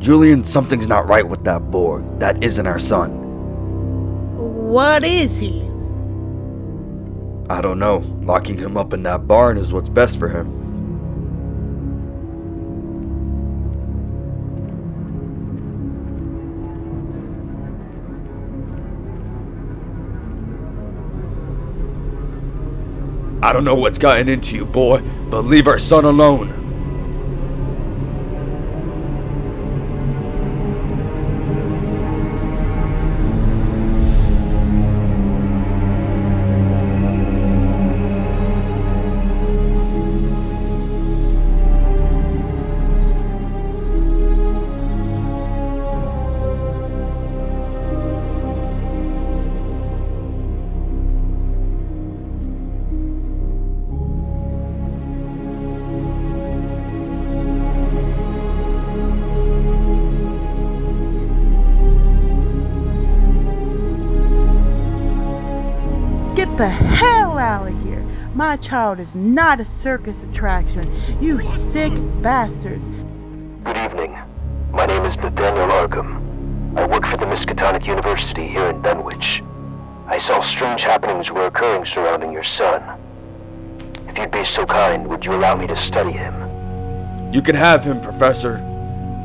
Julian, something's not right with that Borg. That isn't our son. What is he? I don't know. Locking him up in that barn is what's best for him. I don't know what's gotten into you, boy, but leave our son alone. Get the hell out of here! My child is not a circus attraction, you sick bastards! Good evening. My name is Nathaniel Arkham. I work for the Miskatonic University here in Dunwich. I saw strange happenings were occurring surrounding your son. If you'd be so kind, would you allow me to study him? You can have him, Professor.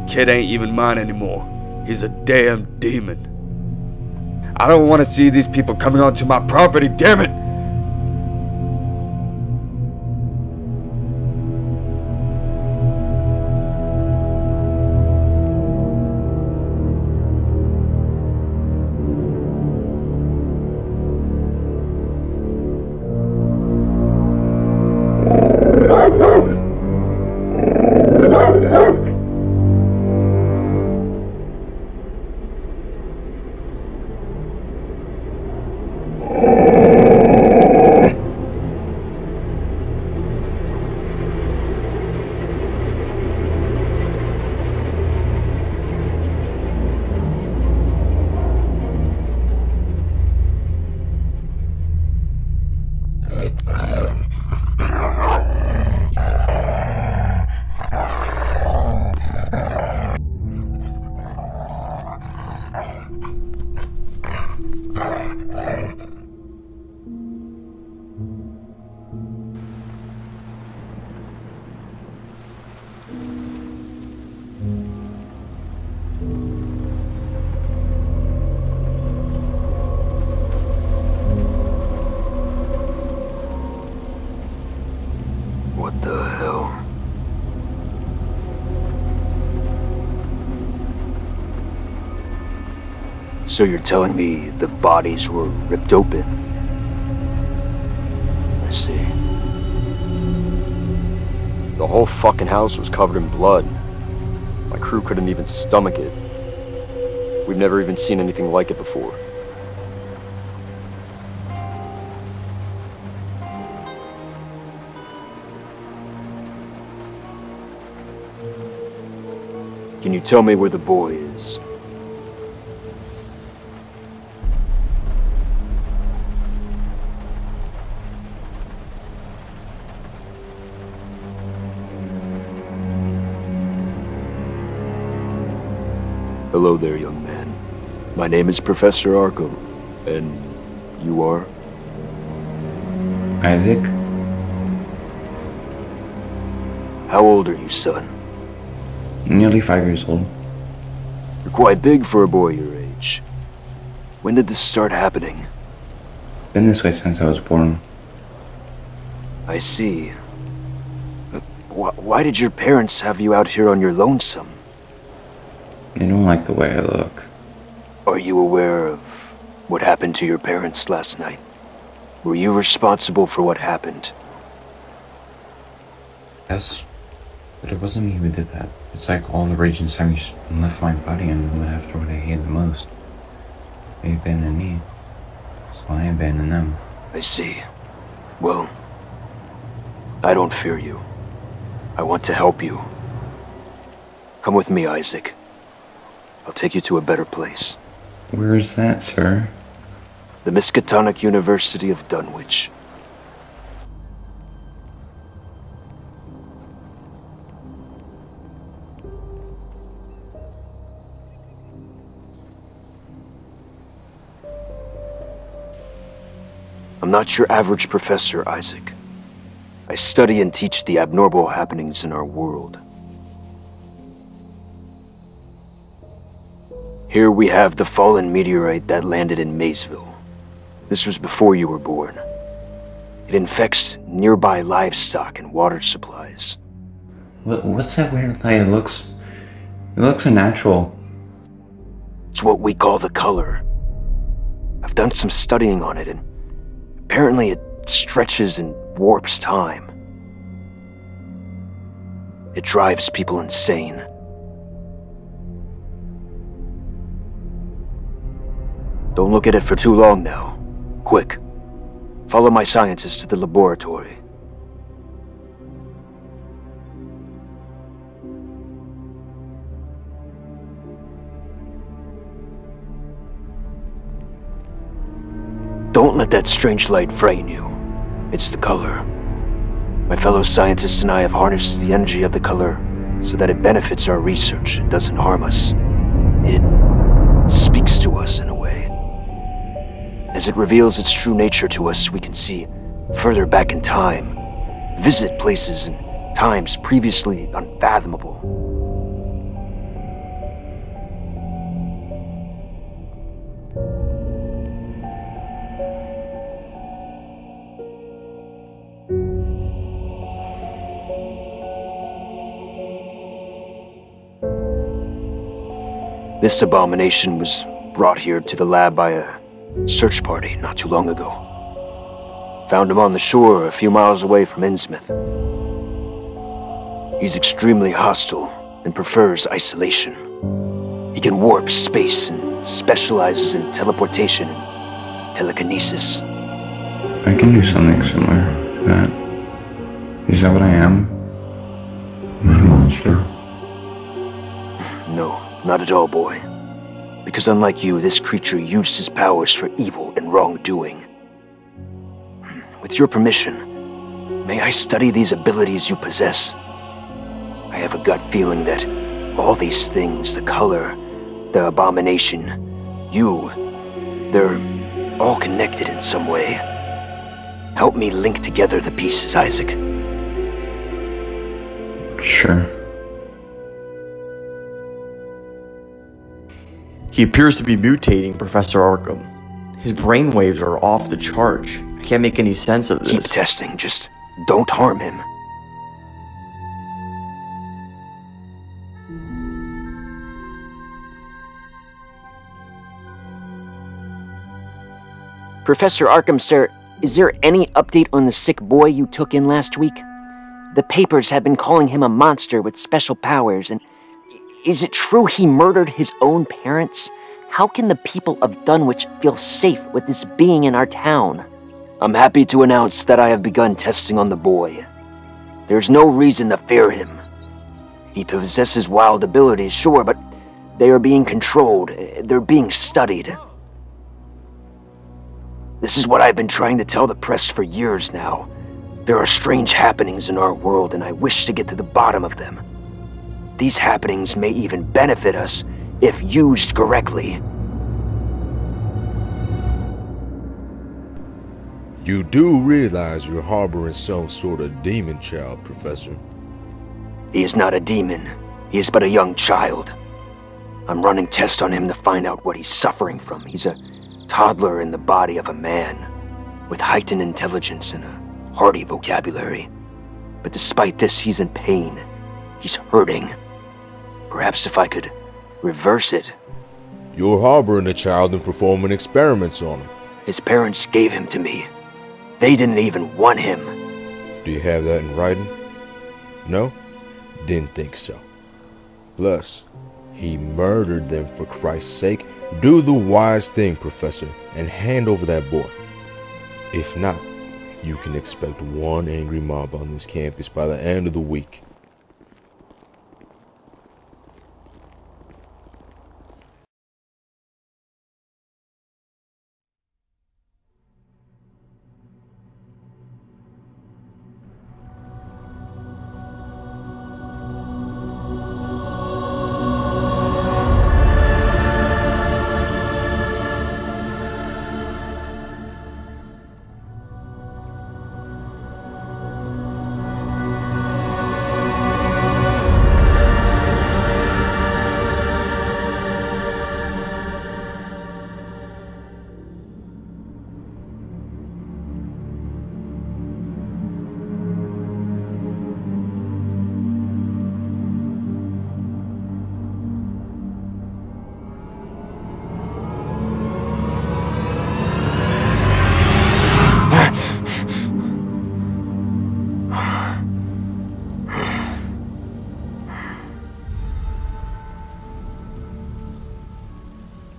Kid ain't even mine anymore. He's a damn demon. I don't want to see these people coming onto my property, damn it! So you're telling me the bodies were ripped open? I see. The whole fucking house was covered in blood. My crew couldn't even stomach it. We've never even seen anything like it before. Can you tell me where the boy is? Hello there, young man. My name is Professor Arkham, and you are? Isaac. How old are you, son? Nearly 5 years old. You're quite big for a boy your age. When did this start happening? Been this way since I was born. I see. But why did your parents have you out here on your lonesome? They don't like the way I look. Are you aware of what happened to your parents last night? Were you responsible for what happened? Yes, but it wasn't me who did that. It's like all the rage inside me left my body and went after what I hated the most. They abandoned me, so I abandoned them. I see. Well, I don't fear you. I want to help you. Come with me, Isaac. I'll take you to a better place. Where is that, sir? The Miskatonic University of Dunwich. I'm not your average professor, Isaac. I study and teach the abnormal happenings in our world. Here we have the fallen meteorite that landed in Maysville. This was before you were born. It infects nearby livestock and water supplies. What's that weird thing? It looks unnatural. It's what we call the color. I've done some studying on it, and apparently it stretches and warps time. It drives people insane. Don't look at it for too long now. Quick. Follow my scientists to the laboratory. Don't let that strange light frighten you. It's the color. My fellow scientists and I have harnessed the energy of the color so that it benefits our research and doesn't harm us. It speaks to us in a way. As it reveals its true nature to us, we can see further back in time, visit places and times previously unfathomable. This abomination was brought here to the lab by a search party not too long ago. Found him on the shore a few miles away from Innsmouth. He's extremely hostile and prefers isolation. He can warp space and specializes in teleportation and telekinesis. I can do something similar to that. Is that what I am? I'm a monster. No, not at all, boy. Because unlike you, this creature used his powers for evil and wrongdoing. With your permission, may I study these abilities you possess? I have a gut feeling that all these things, the color, the abomination, you, they're all connected in some way. Help me link together the pieces, Isaac. Sure. He appears to be mutating, Professor Arkham. His brainwaves are off the chart. I can't make any sense of this. Keep testing, just don't harm him. Professor Arkham, sir, is there any update on the sick boy you took in last week? The papers have been calling him a monster with special powers, and is it true he murdered his own parents? How can the people of Dunwich feel safe with this being in our town? I'm happy to announce that I have begun testing on the boy. There's no reason to fear him. He possesses wild abilities, sure, but they are being controlled. They're being studied. This is what I've been trying to tell the press for years now. There are strange happenings in our world, and I wish to get to the bottom of them. These happenings may even benefit us if used correctly. You do realize you're harboring some sort of demon child, Professor. He is not a demon. He is but a young child. I'm running tests on him to find out what he's suffering from. He's a toddler in the body of a man, with heightened intelligence and a hearty vocabulary. But despite this, he's in pain. He's hurting. Perhaps if I could reverse it. You're harboring the child and performing experiments on him. His parents gave him to me. They didn't even want him. Do you have that in writing? No? Didn't think so. Plus, he murdered them for Christ's sake. Do the wise thing, Professor, and hand over that boy. If not, you can expect one angry mob on this campus by the end of the week.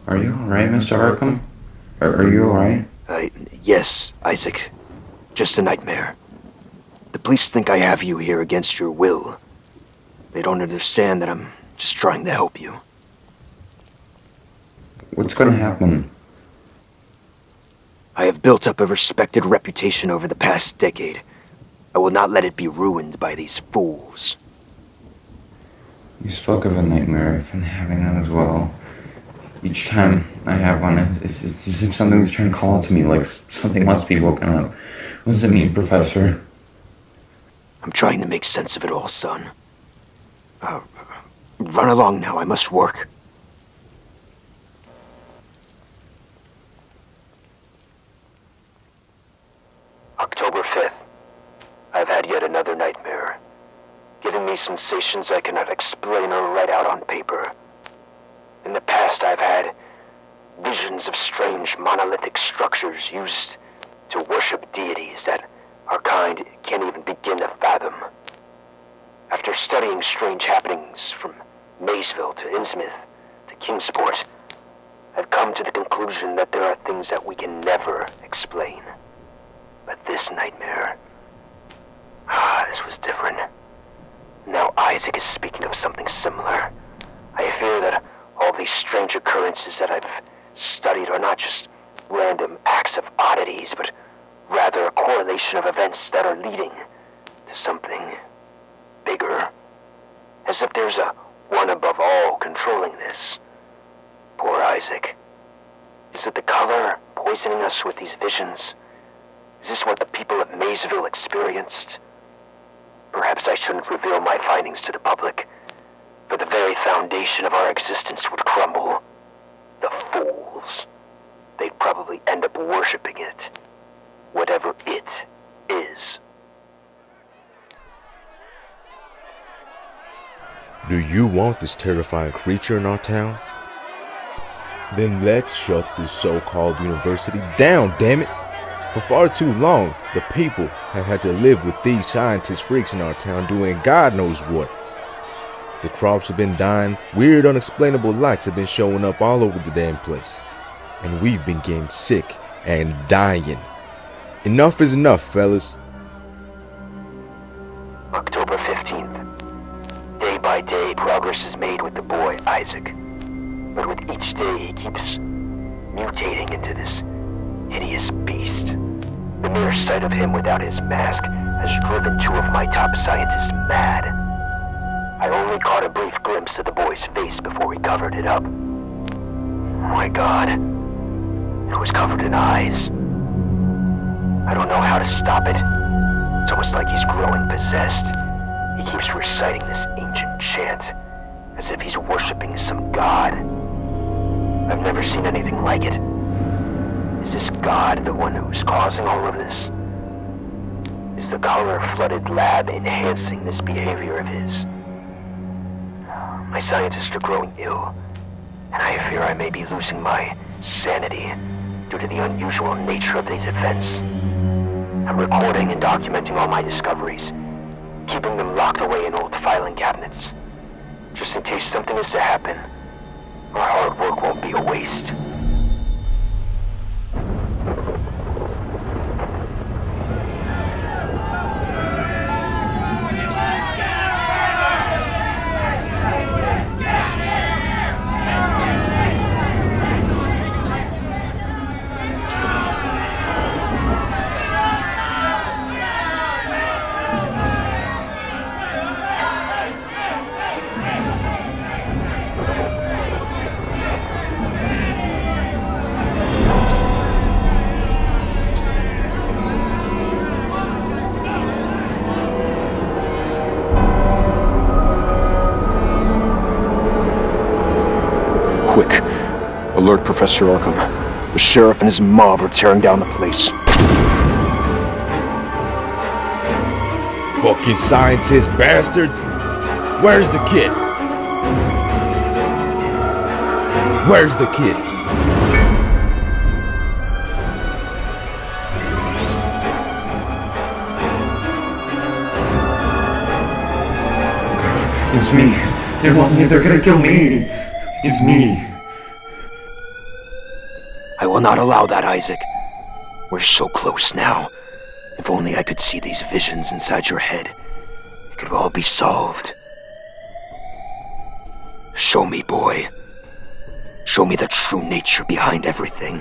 Are you alright, Mr. Arkham? Are you alright? Yes, Isaac. Just a nightmare. The police think I have you here against your will. They don't understand that I'm just trying to help you. What's gonna happen? I have built up a respected reputation over the past decade. I will not let it be ruined by these fools. You spoke of a nightmare. I've been having that as well. Each time I have one, it's as if something's trying to call to me, like something wants to be woken up. What does it mean, Professor? I'm trying to make sense of it all, son. Run along now, I must work. October 5th. I've had yet another nightmare, giving me sensations I cannot explain or write out on paper. In the past, I've had visions of strange monolithic structures used to worship deities that our kind can't even begin to fathom. After studying strange happenings from Maysville to Innsmouth to Kingsport, I've come to the conclusion that there are things that we can never explain. But this nightmare, this was different. Now Isaac is speaking of something similar. I fear that all these strange occurrences that I've studied are not just random acts of oddities, but rather a correlation of events that are leading to something bigger. As if there's a one above all controlling this. Poor Isaac. Is it the color poisoning us with these visions? Is this what the people of Maysville experienced? Perhaps I shouldn't reveal my findings to the public. For the very foundation of our existence would crumble. The fools. They'd probably end up worshipping it. Whatever it is. Do you want this terrifying creature in our town? Then let's shut this so-called university down, damn it! For far too long, the people have had to live with these scientist freaks in our town doing God knows what. The crops have been dying, weird unexplainable lights have been showing up all over the damn place. And we've been getting sick and dying. Enough is enough, fellas. October 15th. Day by day, progress is made with the boy, Isaac. But with each day, he keeps mutating into this hideous beast. The mere sight of him without his mask has driven two of my top scientists mad. I only caught a brief glimpse of the boy's face before he covered it up. Oh my God. It was covered in eyes. I don't know how to stop it. It's almost like he's growing possessed. He keeps reciting this ancient chant, as if he's worshiping some god. I've never seen anything like it. Is this god the one who's causing all of this? Is the color-flooded lab enhancing this behavior of his? My scientists are growing ill, and I fear I may be losing my sanity due to the unusual nature of these events. I'm recording and documenting all my discoveries, keeping them locked away in old filing cabinets, just in case something is to happen. Our hard work won't be a waste. Alert Professor Arkham. The sheriff and his mob are tearing down the place. Fucking scientist bastards! Where's the kid? Where's the kid? It's me. They want me. They're gonna kill me. It's me. I will not allow that, Isaac. We're so close now. If only I could see these visions inside your head, it could all be solved. Show me, boy. Show me the true nature behind everything.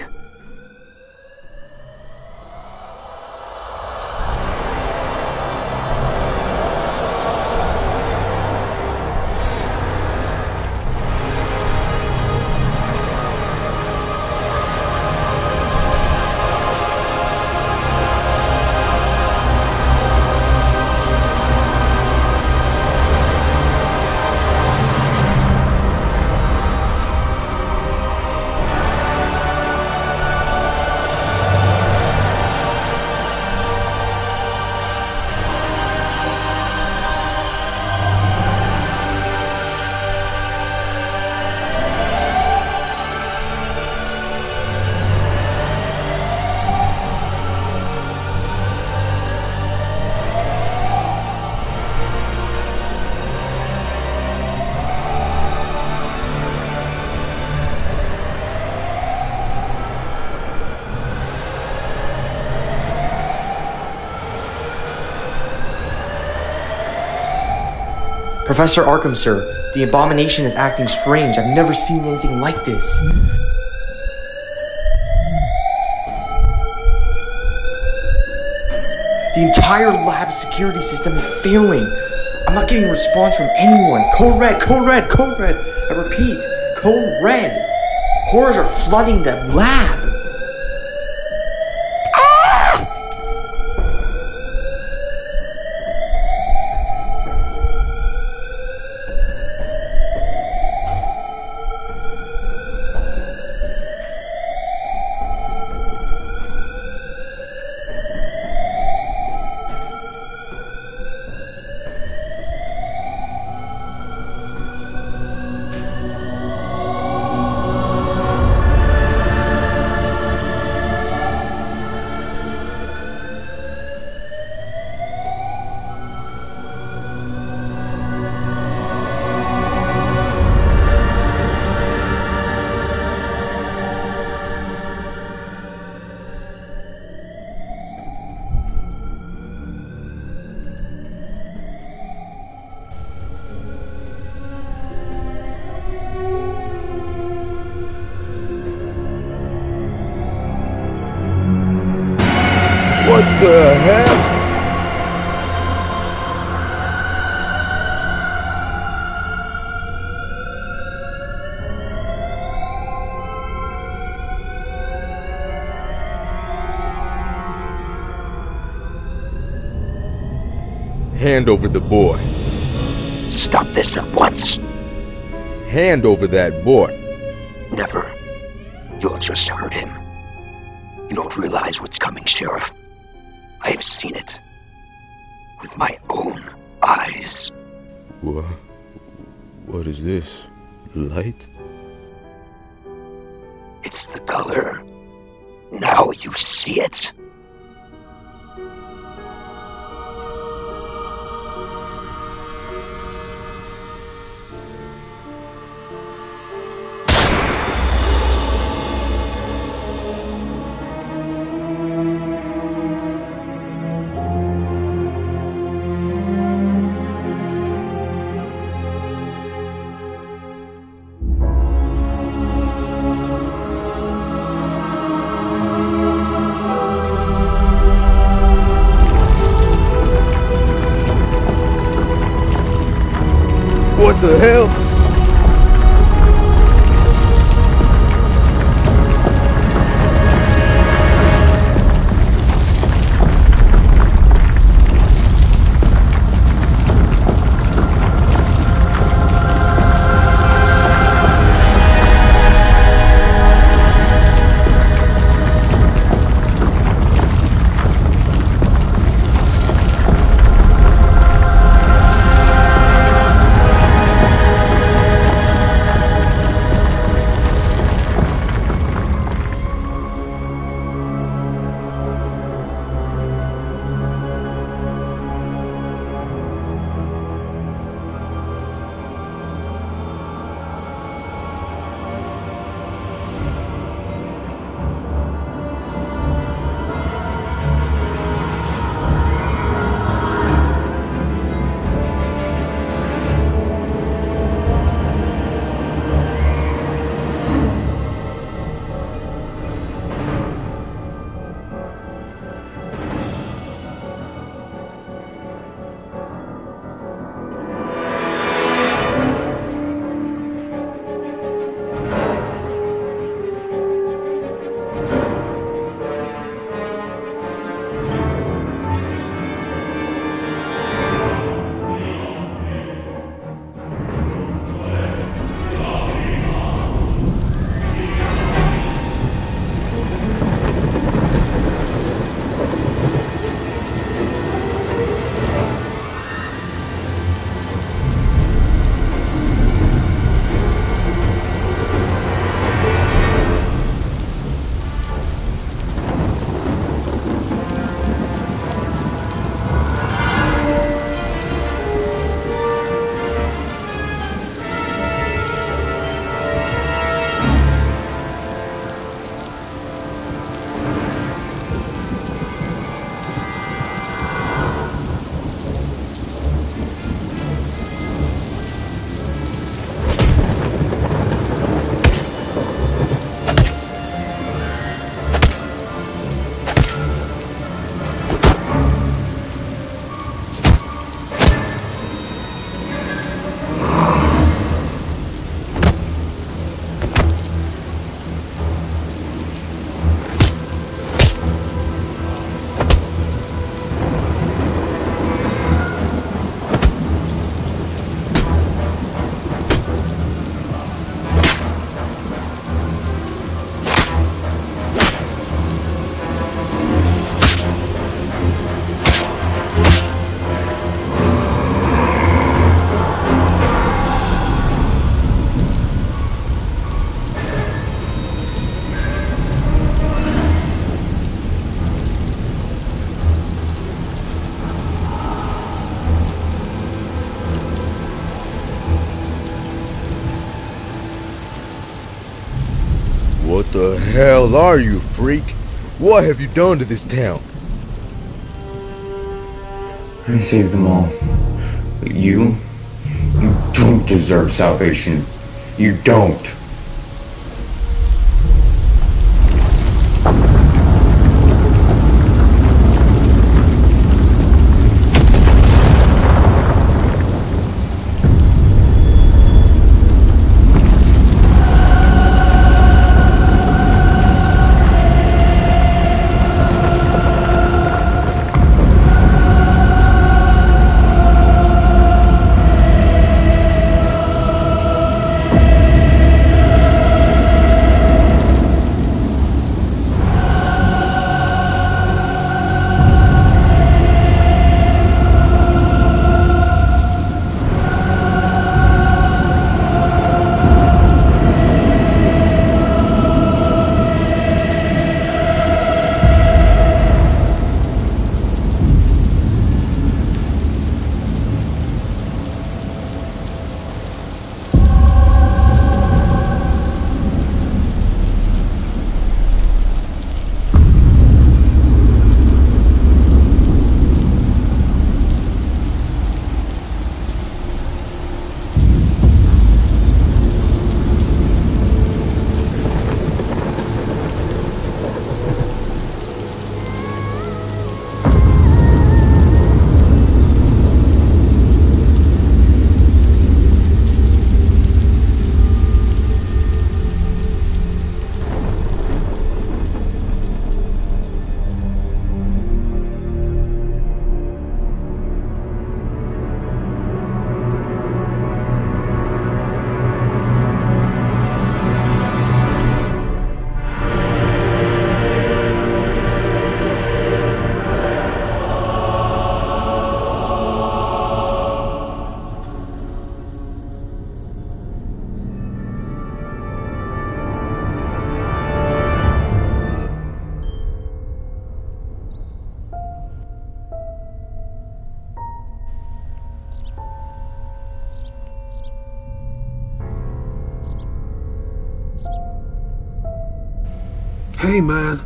Professor Arkham, sir. The abomination is acting strange. I've never seen anything like this. The entire lab security system is failing. I'm not getting a response from anyone. Code red, code red, code red. I repeat, code red. Horrors are flooding the lab. The hell? Hand over the boy. Stop this at once. Hand over that boy. Never. You'll just hurt him. You don't realize what's coming, Sheriff. I have seen it with my own eyes. What is this? Light? It's the color. Now you see it. The hell? What the hell are you, freak? What have you done to this town? I saved them all. But you don't deserve salvation. You don't. Hey man,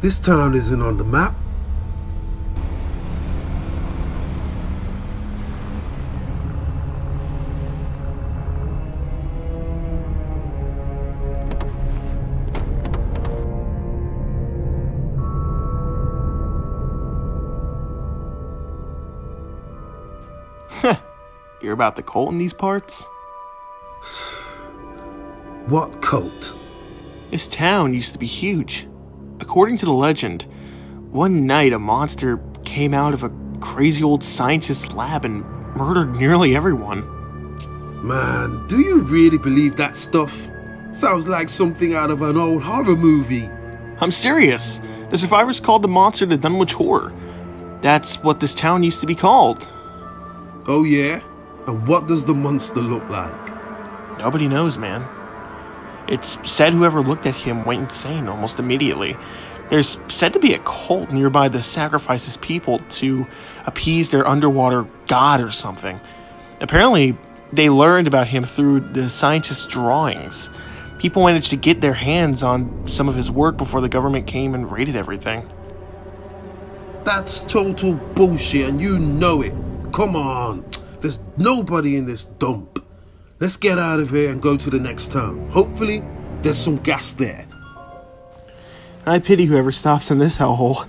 this town isn't on the map. Heh, you're about the cult in these parts? What cult? This town used to be huge. According to the legend, one night a monster came out of a crazy old scientist's lab and murdered nearly everyone. Man, do you really believe that stuff? Sounds like something out of an old horror movie. I'm serious. The survivors called the monster the Dunwich Horror. That's what this town used to be called. Oh yeah? And what does the monster look like? Nobody knows, man. It's said whoever looked at him went insane almost immediately. There's said to be a cult nearby that sacrifices people to appease their underwater god or something. Apparently, they learned about him through the scientist's drawings. People managed to get their hands on some of his work before the government came and raided everything. That's total bullshit, and you know it. Come on, there's nobody in this dump. Let's get out of here and go to the next town. Hopefully, there's some gas there. I pity whoever stops in this hellhole.